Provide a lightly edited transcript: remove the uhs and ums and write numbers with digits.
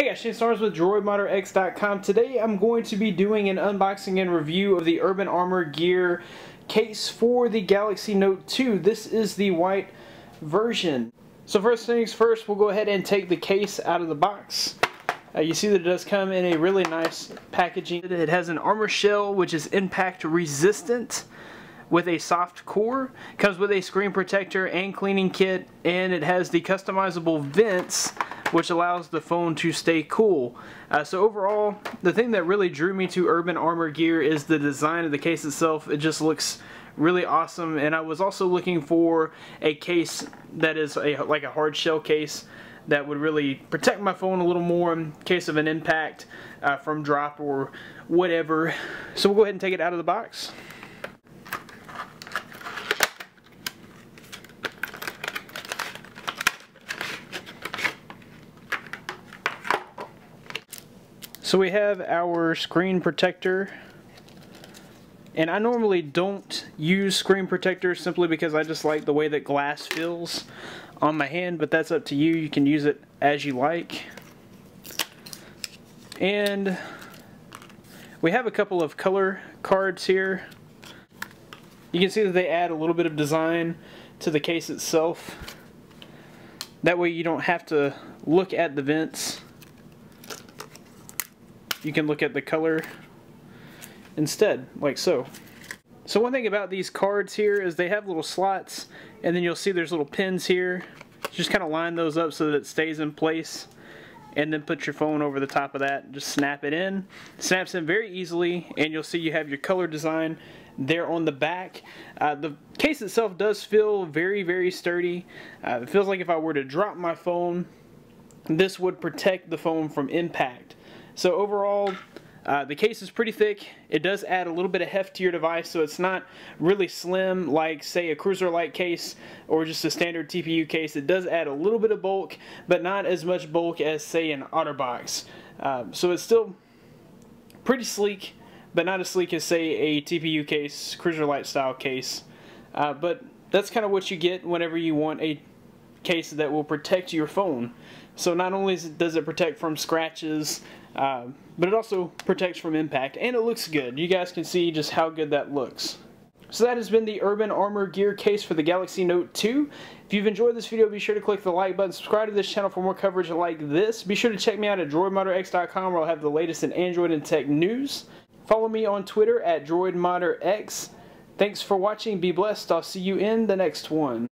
Hey guys, Shane Starnes with DroidModderX.com. Today I'm going to be doing an unboxing and review of the Urban Armor Gear case for the Galaxy Note 2. This is the white version. So first things first, we'll go ahead and take the case out of the box. You see that it does come in a really nice packaging. It has an armor shell which is impact resistant with a soft core. It comes with a screen protector and cleaning kit, and it has the customizable vents which allows the phone to stay cool. So overall, the thing that really drew me to Urban Armor Gear is the design of the case itself. It just looks really awesome, and I was also looking for a case that is like a hard shell case that would really protect my phone a little more in case of an impact from drop or whatever. So we'll go ahead and take it out of the box. So we have our screen protector, and I normally don't use screen protector simply because I just like the way that glass feels on my hand, but that's up to you. You can use it as you like. And we have a couple of color cards here. You can see that they add a little bit of design to the case itself. That way you don't have to look at the vents. You can look at the color instead, like so. So one thing about these cards here is they have little slots, and then you'll see there's little pins here. Just kind of line those up so that it stays in place, and then put your phone over the top of that. Just snap it in. It snaps in very easily, and you'll see you have your color design there on the back. The case itself does feel very, very sturdy. It feels like if I were to drop my phone, this would protect the phone from impact. So overall, the case is pretty thick. It does add a little bit of heft to your device, so it's not really slim like, say, a Cruiser Lite case or just a standard TPU case. It does add a little bit of bulk, but not as much bulk as, say, an OtterBox. So it's still pretty sleek, but not as sleek as, say, a TPU case, Cruiser Lite style case. But that's kind of what you get whenever you want a case that will protect your phone. So not only does it protect from scratches, but it also protects from impact, and it looks good. You guys can see just how good that looks. So that has been the Urban Armor Gear case for the Galaxy Note 2. If you've enjoyed this video, be sure to click the like button, subscribe to this channel for more coverage like this. Be sure to check me out at DroidModderX.com, where I'll have the latest in Android and tech news. Follow me on Twitter at DroidModderX. Thanks for watching. Be blessed. I'll see you in the next one.